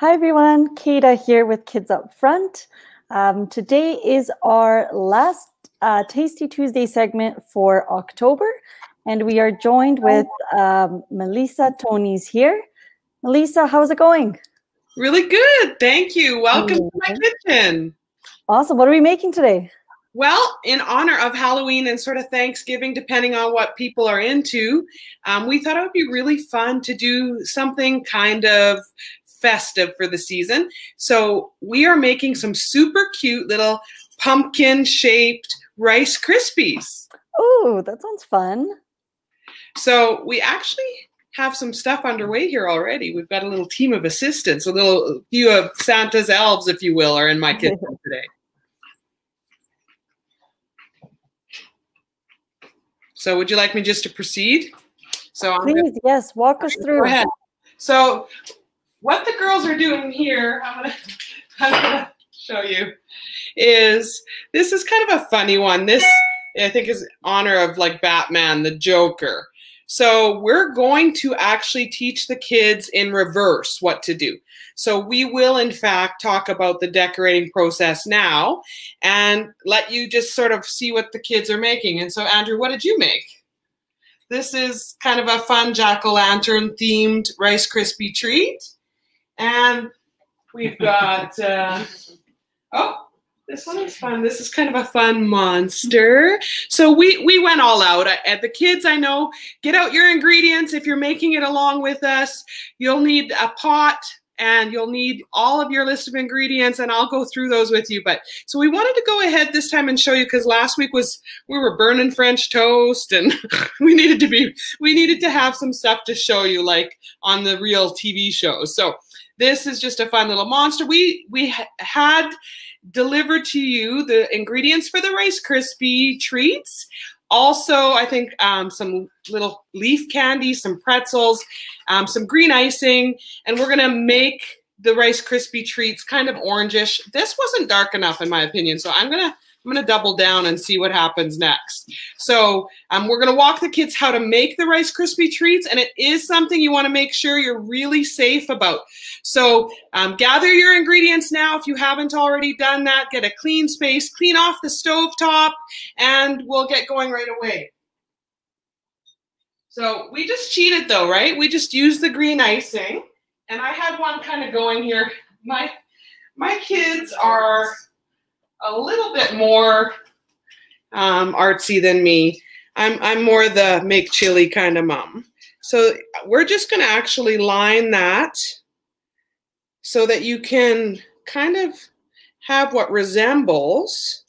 Hi everyone, Kata here with Kids Up Front. Today is our last Tasty Tuesday segment for October, and we are joined with Melissa Toney's here. Melissa, how's it going? Really good, thank you. Welcome to my kitchen. Awesome, what are we making today? Well, in honor of Halloween and sort of Thanksgiving, depending on what people are into, we thought it would be really fun to do something kind of festive for the season. So we are making some super cute little pumpkin-shaped Rice Krispies. Oh, that sounds fun. So we actually have some stuff underway here already. We've got a little team of assistants, a few of Santa's elves, if you will, are in my kitchen today. So would you like me just to proceed? So please, yes, walk us through. Go ahead. So what the girls are doing here, I'm gonna show you, is this is kind of a funny one. This, I think, is in honor of like Batman, the Joker. So we're going to actually teach the kids in reverse what to do. So we will, in fact, talk about the decorating process now and let you just sort of see what the kids are making. And so, Andrew, what did you make? This is kind of a fun jack-o'-lantern themed Rice Krispie treat. And we've got, oh, this one is fun. This is kind of a fun monster. So we went all out. At the kids, I know, get out your ingredients. If you're making it along with us, you'll need a pot and you'll need all of your list of ingredients, and I'll go through those with you. But so we wanted to go ahead this time and show you, because last week we were burning French toast, and we needed to have some stuff to show you, like on the real TV shows. So this is just a fun little monster. We had delivered to you the ingredients for the Rice Krispie treats. Also, I think some little leaf candy, some pretzels, some green icing, and we're gonna make the Rice Krispie treats kind of orangish. This wasn't dark enough, in my opinion, so I'm gonna double down and see what happens next. So we're gonna walk the kids how to make the Rice Krispie treats, and it is something you wanna make sure you're really safe about. So gather your ingredients now if you haven't already done that. Get a clean space, clean off the stovetop, and we'll get going right away. So we just cheated though, right? We just used the green icing, and I had one kind of going here. My kids are a little bit more artsy than me. I'm more the make chili kind of mom. So we're just gonna actually line that so that you can kind of have what resembles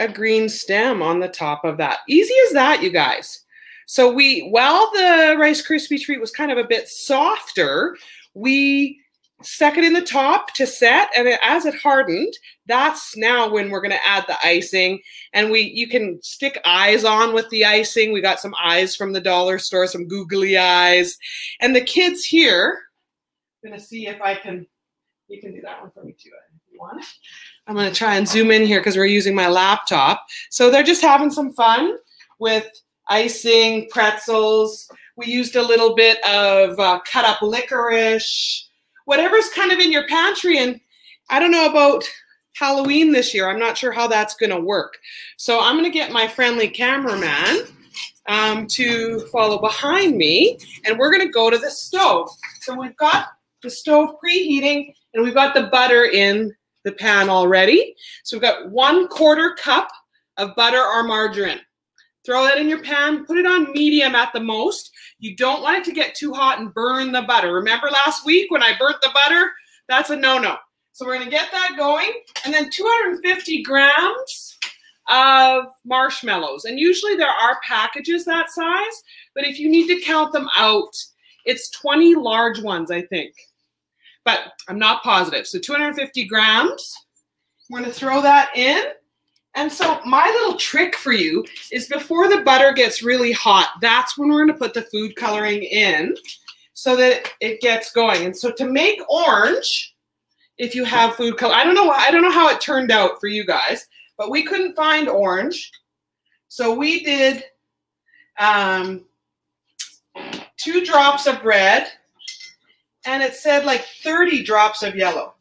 a green stem on the top of that. Easy as that, you guys. So while the Rice Krispie treat was kind of a bit softer, we stuck it in the top to set, and as it hardened, that's now when we're gonna add the icing. And you can stick eyes on with the icing. We got some eyes from the dollar store, some googly eyes. And the kids here, I'm gonna see if you can do that one for me too if you want. I'm gonna try and zoom in here because we're using my laptop. So they're just having some fun with icing, pretzels. We used a little bit of cut up licorice. Whatever's kind of in your pantry, and I don't know about Halloween this year. I'm not sure how that's gonna work. So I'm gonna get my friendly cameraman to follow behind me, and we're gonna go to the stove. So we've got the stove preheating, and we've got the butter in the pan already. So we've got 1/4 cup of butter or margarine. Throw that in your pan, put it on medium at the most. You don't want it to get too hot and burn the butter. Remember last week when I burnt the butter? That's a no-no. So we're gonna get that going, and then 250 grams of marshmallows. And usually there are packages that size, but if you need to count them out, it's 20 large ones, I think. But I'm not positive. So 250 grams, we're gonna throw that in. And so my little trick for you is before the butter gets really hot, that's when we're gonna put the food coloring in so that it gets going. And so to make orange, if you have food color, I don't know how it turned out for you guys, but we couldn't find orange. So we did 2 drops of red and it said like 30 drops of yellow.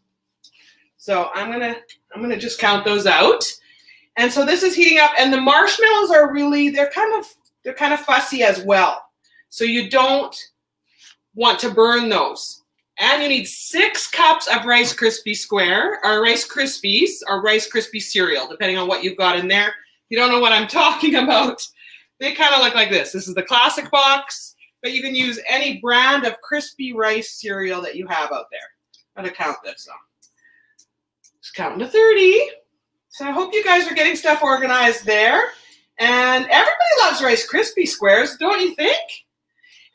So I'm gonna just count those out. And so this is heating up, and the marshmallows are really, they're kind of fussy as well. So you don't want to burn those. And you need 6 cups of Rice Krispie Square, or Rice Krispies, or Rice Krispie cereal, depending on what you've got in there. If you don't know what I'm talking about, they kind of look like this. This is the classic box, but you can use any brand of crispy rice cereal that you have out there. I'm going to count this up. Just counting to 30. So I hope you guys are getting stuff organized there. And everybody loves Rice Krispie Squares, don't you think?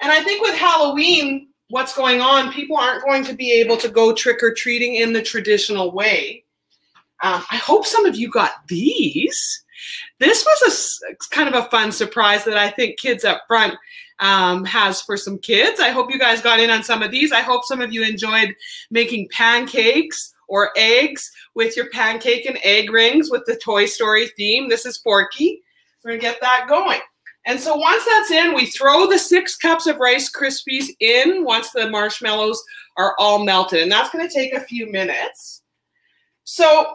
And I think with Halloween, what's going on, people aren't going to be able to go trick-or-treating in the traditional way. I hope some of you got these. This was a kind of a fun surprise that I think Kids Up Front has for some kids. I hope you guys got in on some of these. I hope some of you enjoyed making pancakes or eggs with your pancake and egg rings with the Toy Story theme. This is Forky. We're gonna get that going. And so once that's in, we throw the 6 cups of Rice Krispies in once the marshmallows are all melted. And that's going to take a few minutes. So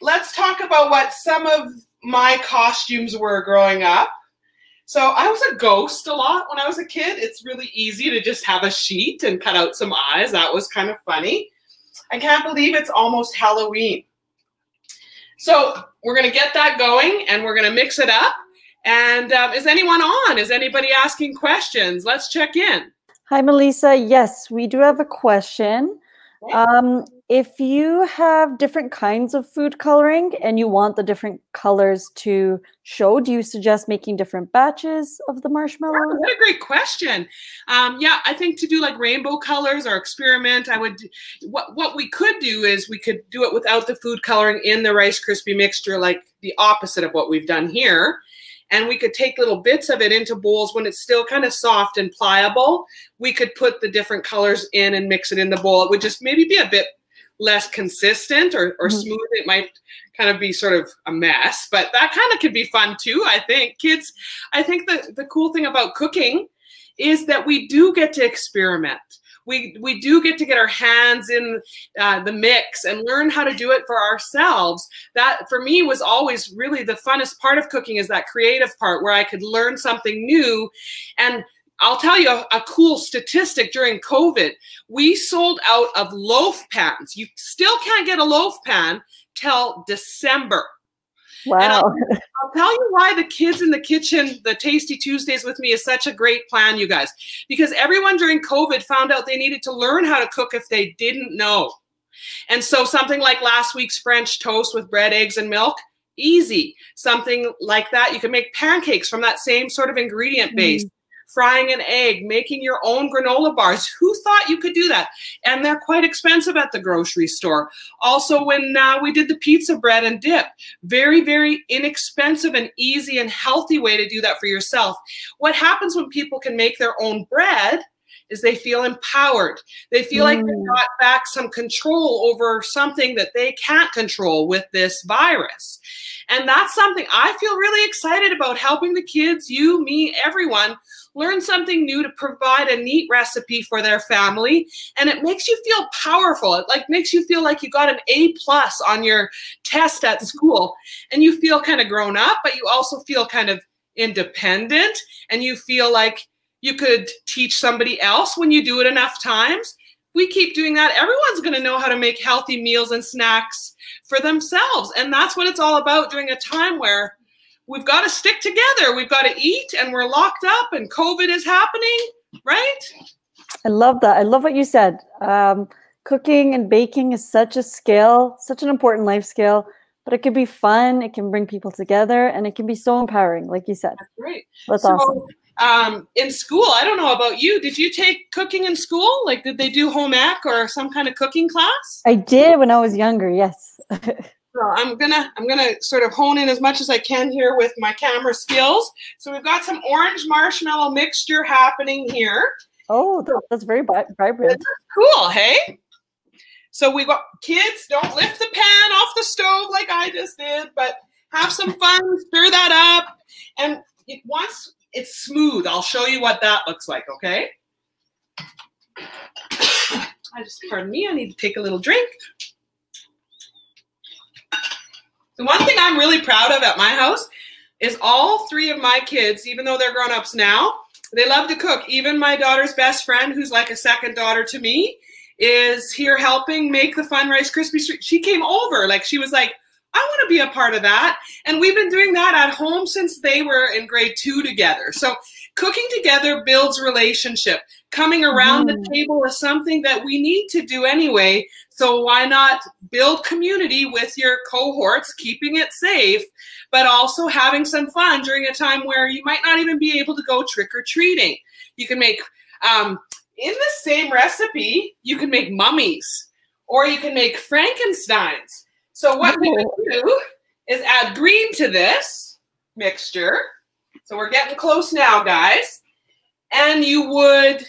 let's talk about what some of my costumes were growing up. So I was a ghost a lot when I was a kid. It's really easy to just have a sheet and cut out some eyes. That was kind of funny. I can't believe it's almost Halloween. So we're going to get that going, and we're going to mix it up. And is anyone on? Is anybody asking questions? Let's check in. Hi, Melissa. Yes, we do have a question. If you have different kinds of food coloring and you want the different colors to show, do you suggest making different batches of the marshmallow? Oh, what a great question. Yeah, I think to do like rainbow colors or experiment, I would, what we could do is we could do it without the food coloring in the Rice Krispie mixture, like the opposite of what we've done here. And we could take little bits of it into bowls when it's still kind of soft and pliable. We could put the different colors in and mix it in the bowl. It would just maybe be a bit less consistent or smooth. It might kind of be sort of a mess, but that kind of could be fun too, I think. Kids, I think the cool thing about cooking is that we do get to experiment. We do get to get our hands in the mix and learn how to do it for ourselves. That, for me, was always really the funnest part of cooking, is that creative part where I could learn something new. And I'll tell you a cool statistic during COVID. We sold out of loaf pans. You still can't get a loaf pan till December. Wow. And I'll tell you why the kids in the kitchen, the Tasty Tuesdays with me, is such a great plan, you guys. Because everyone during COVID found out they needed to learn how to cook if they didn't know. And so something like last week's French toast with bread, eggs, and milk, easy. Something like that. You can make pancakes from that same sort of ingredient base. Frying an egg, making your own granola bars. Who thought you could do that? And they're quite expensive at the grocery store. Also, when we did the pizza bread and dip, very, very inexpensive and easy and healthy way to do that for yourself. What happens when people can make their own bread is they feel empowered. They feel like they got back some control over something that they can't control with this virus. And that's something I feel really excited about, helping the kids, you, me, everyone, learn something new to provide a neat recipe for their family. And it makes you feel powerful. It like makes you feel like you got an A+ on your test at school. And you feel kind of grown up, but you also feel kind of independent. And you feel like you could teach somebody else when you do it enough times. We keep doing that. Everyone's going to know how to make healthy meals and snacks for themselves. And that's what it's all about during a time where we've got to stick together. We've got to eat, and we're locked up, and COVID is happening, right? I love that. I love what you said. Cooking and baking is such a skill, such an important life skill, but it can be fun. It can bring people together, and it can be so empowering, like you said. That's great. That's awesome. In school, I don't know about you, did you take cooking in school? Like, did they do home ec or some kind of cooking class? I did when I was younger, yes. So I'm gonna sort of hone in as much as I can here with my camera skills. So we've got some orange marshmallow mixture happening here. Oh, that's very vibrant. Cool, hey? So we got, kids, don't lift the pan off the stove like I just did, but have some fun, stir that up. And once it's smooth, I'll show you what that looks like, okay? Pardon me, I need to take a little drink. The one thing I'm really proud of at my house is all three of my kids, even though they're grown-ups now, they love to cook. Even my daughter's best friend, who's like a second daughter to me, is here helping make the fun Rice Krispies treat. She came over, like she was like, I want to be a part of that. And we've been doing that at home since they were in grade 2 together. So cooking together builds relationship. Coming around the table is something that we need to do anyway. So why not build community with your cohorts, keeping it safe, but also having some fun during a time where you might not even be able to go trick-or-treating. You can make, in the same recipe, you can make mummies or you can make Frankensteins. So what we can do is add green to this mixture. So we're getting close now, guys. And you would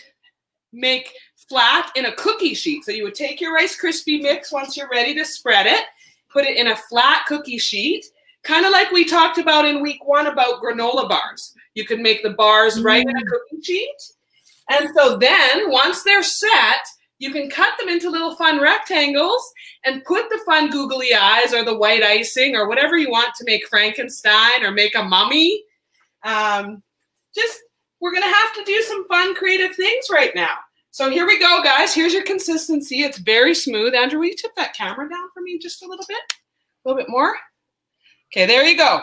make flat in a cookie sheet. So you would take your Rice Krispie mix once you're ready to spread it, put it in a flat cookie sheet, kind of like we talked about in week 1 about granola bars. You can make the bars right in a cookie sheet. And so then once they're set, you can cut them into little fun rectangles and put the fun googly eyes or the white icing or whatever you want to make Frankenstein or make a mummy. We're going to have to do some fun, creative things right now. So here we go, guys. Here's your consistency. It's very smooth. Andrew, will you tip that camera down for me just a little bit? A little bit more? Okay, there you go.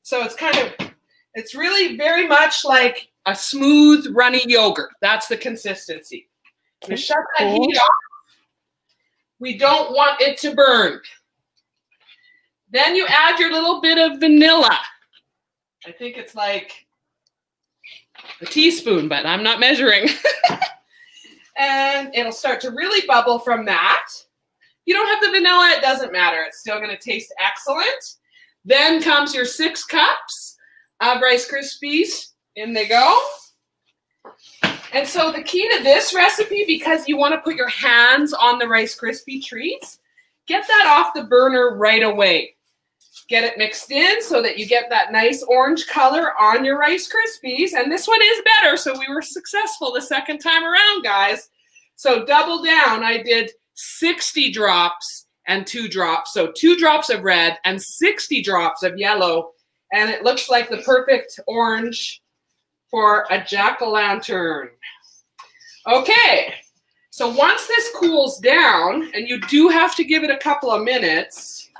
So it's kind of, it's really very much like a smooth, runny yogurt. That's the consistency. I'm going to shut that heat off. We don't want it to burn. Then you add your little bit of vanilla. I think it's like a teaspoon, but I'm not measuring. And it'll start to really bubble from that. You don't have the vanilla, it doesn't matter. It's still going to taste excellent. Then comes your 6 cups of Rice Krispies. In they go. And so the key to this recipe, because you want to put your hands on the Rice Krispie treats, get that off the burner right away. Get it mixed in so that you get that nice orange color on your Rice Krispies. And this one is better, so we were successful the second time around, guys. So double down. I did 60 drops and 2 drops. So 2 drops of red and 60 drops of yellow. And it looks like the perfect orange for a jack-o'-lantern. Okay. So once this cools down, and you do have to give it a couple of minutes,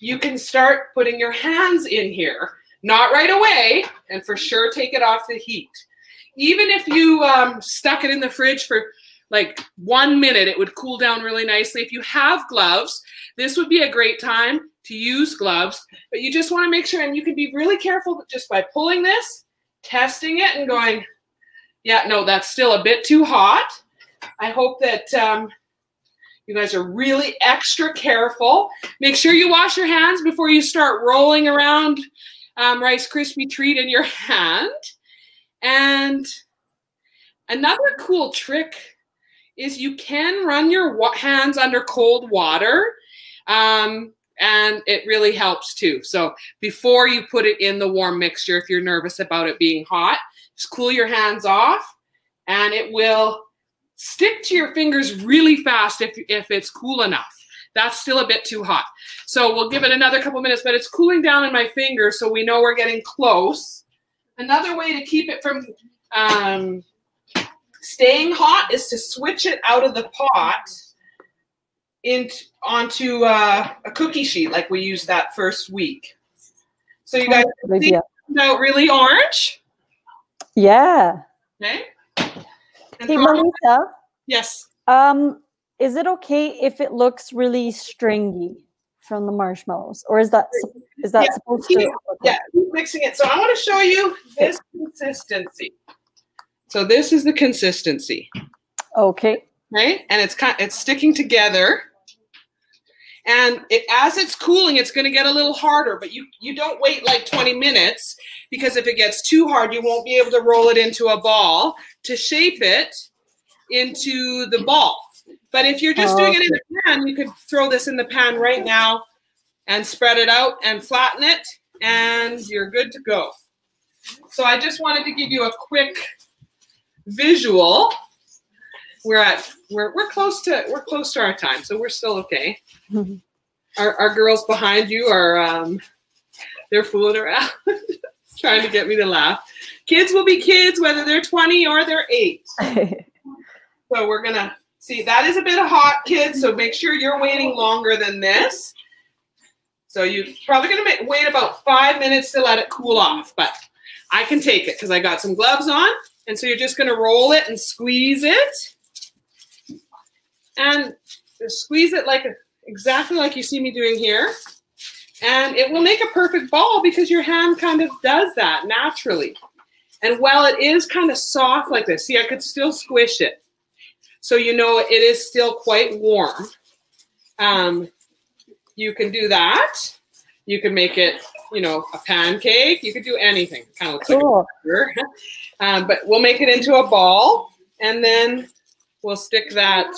you can start putting your hands in here, not right away, and for sure take it off the heat. Even if you stuck it in the fridge for like 1 minute, it would cool down really nicely. If you have gloves, this would be a great time to use gloves, but you just want to make sure, and you can be really careful just by pulling this, testing it and going, yeah, no, that's still a bit too hot. I hope that you guys are really extra careful. Make sure you wash your hands before you start rolling around Rice Krispie treat in your hand. And another cool trick is you can run your hands under cold water and it really helps too. So before you put it in the warm mixture, if you're nervous about it being hot, just cool your hands off and it will stick to your fingers really fast if it's cool enough. That's still a bit too hot. So we'll give it another couple minutes, but it's cooling down in my fingers, so we know we're getting close. Another way to keep it from staying hot is to switch it out of the pot onto a cookie sheet like we used that first week. So you guys can see it comes out really orange? Yeah. Okay. Hey, Melissa. Yes. Is it okay if it looks really stringy from the marshmallows, or is that supposed to? Yeah, keep mixing it. So I want to show you this consistency. So this is the consistency. Okay. Right, and it's sticking together, and as it's cooling, it's going to get a little harder. But you don't wait like 20 minutes, because if it gets too hard, you won't be able to roll it into a ball to shape it into the ball. But if you're just doing it in the pan, you could throw this in the pan right now and spread it out and flatten it, and you're good to go. So I just wanted to give you a quick visual we're close to our time, so we're still okay. Mm-hmm. Our girls behind you are they're fooling around trying to get me to laugh. Kids will be kids whether they're 20 or they're 8. So we're gonna see, that is a bit of hot, kids, so make sure you're waiting longer than this. So you're probably gonna wait about 5 minutes to let it cool off, but I can take it because I got some gloves on. And so you're just gonna roll it and squeeze it. And just squeeze it like exactly like you see me doing here. And it will make a perfect ball because your hand kind of does that naturally. And while it is kind of soft like this, see, I could still squish it. So you know it is still quite warm. You can do that. You can make it, you know, a pancake. You could do anything. It kind of looks cool. Like a but we'll make it into a ball, and then we'll stick that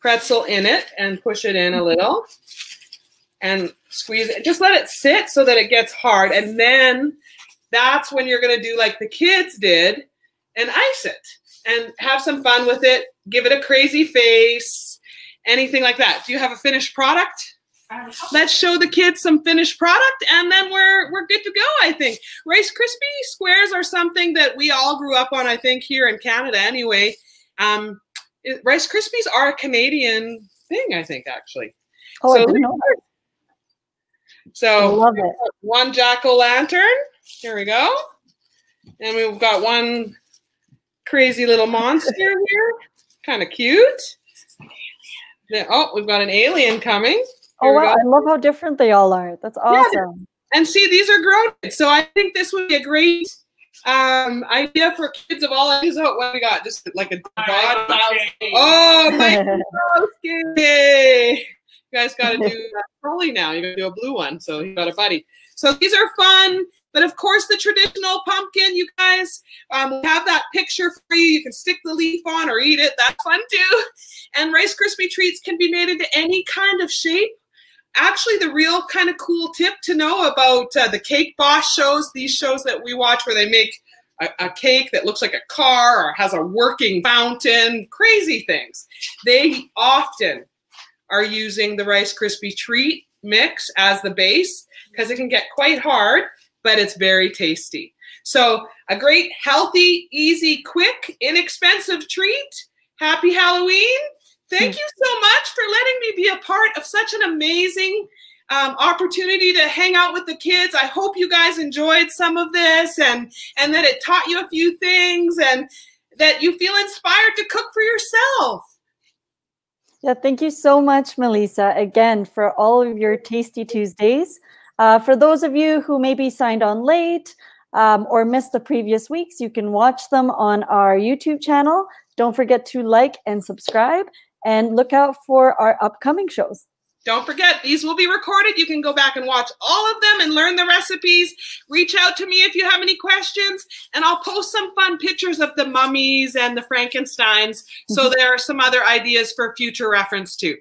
pretzel in it and push it in a little and squeeze it. Just let it sit so that it gets hard, and then that's when you're going to do like the kids did and ice it and have some fun with it. Give it a crazy face, anything like that. Do you have a finished product? Let's show the kids some finished product, and then we're good to go, I think. Rice Krispie squares are something that we all grew up on, I think, here in Canada anyway. Rice Krispies are a Canadian thing, I think, actually. Oh, so, I didn't know that. So I love it. One jack-o'-lantern. Here we go. And we've got one crazy little monster here. Kind of cute. Then, oh, we've got an alien coming. Here, oh wow, I love how different they all are. That's awesome. Yeah, and see, these are grown. So I think this would be a great idea for kids of all ages. Oh, what we got? Just like a oh my okay. You guys gotta do trolley now. You're gonna do a blue one, so you got a buddy. So these are fun, but of course the traditional pumpkin, you guys, we have that picture for you. You can stick the leaf on or eat it. That's fun too. And Rice Krispie treats can be made into any kind of shape. Actually, the real kind of cool tip to know about the Cake Boss shows, these shows that we watch where they make a cake that looks like a car or has a working fountain, crazy things. They often are using the Rice Krispie treat mix as the base because it can get quite hard, but it's very tasty. So a great, healthy, easy, quick, inexpensive treat. Happy Halloween. Thank you so much for letting me be a part of such an amazing opportunity to hang out with the kids. I hope you guys enjoyed some of this and that it taught you a few things and that you feel inspired to cook for yourself. Yeah, thank you so much, Melissa, again, for all of your Tasty Tuesdays. For those of you who maybe signed on late or missed the previous weeks, you can watch them on our YouTube channel. Don't forget to like and subscribe. And look out for our upcoming shows. Don't forget, these will be recorded. You can go back and watch all of them and learn the recipes. Reach out to me if you have any questions. And I'll post some fun pictures of the mummies and the Frankensteins. So there are some other ideas for future reference too.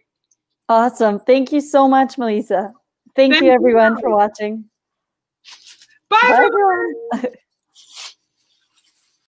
Awesome. Thank you so much, Melissa. Thank you everyone for watching. Bye everyone.